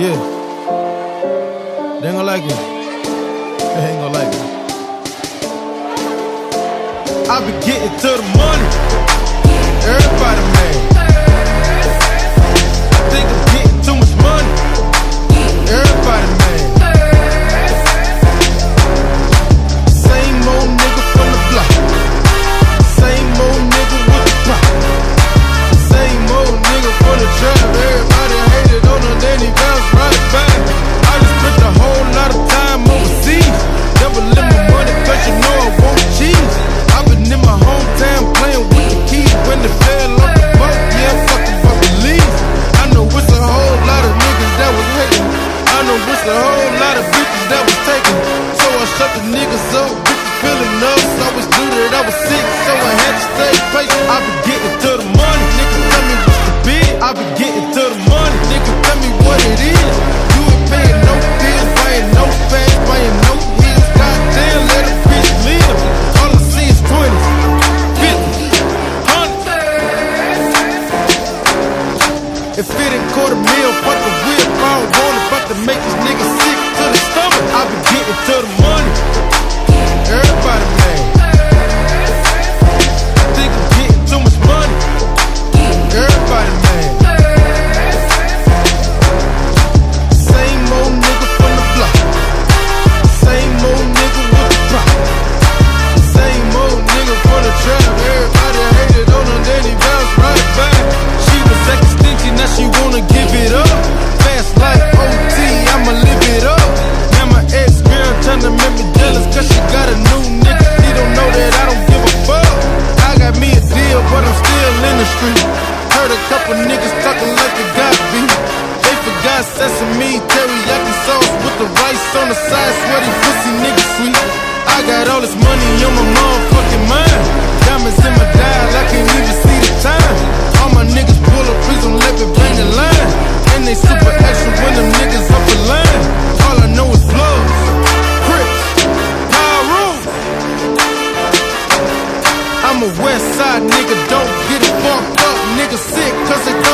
Yeah. They ain't gonna like it. They ain't gonna like it. I be getting to the money. Everybody mad. Think I'm getting too much money. Everybody mad. Same old nigga from the block. Same old nigga with the pop. Same old nigga from the trap. Everybody hated on him, then he bounced right back. I just spent a whole lot of time overseas. Never let my money, cause you know I won't cheese. I've been in my hometown playing with the keys. When they fell off the boat, yeah, fucking believe. I know it's a whole lot of niggas that was hating. I know it's a whole lot of bitches that was taking. So I shut the niggas up, bitches feeling us. I was knew that I was sick, so I had to stay patient. I be getting to the money, nigga, tell me what's the bid. I be getting to the money, nigga, tell me what it is. You ain't paying no bills, buying no fans, buying no heels. Goddamn, let a bitch live. All I see is 20s. If it ain't quarter meal, fuck the whip, I don't want it, but to make this nigga sick to the stomach. I be getting to the money. Everybody mad. Think I'm getting too much money. Everybody mad. Same old nigga from the block. Same old nigga with the pop. Same old nigga from the trap. Everybody hated on him, then he bounced right back. Now she wanna give it up. Fast life, OT, I'ma live it up. Now my ex-girl tryna make me jealous, cause she got a new nigga. He don't know that I don't give a fuck. I got me a deal, but I'm still in the street. Heard a couple niggas talking like they got beat. They forgot sesame, teriyaki sauce with the rice on the side. Sweaty pussy nigga sweet. I got all this money on my motherfucking mind. Diamonds in my dial, I can't even see the time. My niggas pull up, please don't let me bang the line. And they super extra when them niggas up the line. All I know is blows, crips, pyro. I'm a west side nigga, don't get it fucked up. Nigga sick, cause it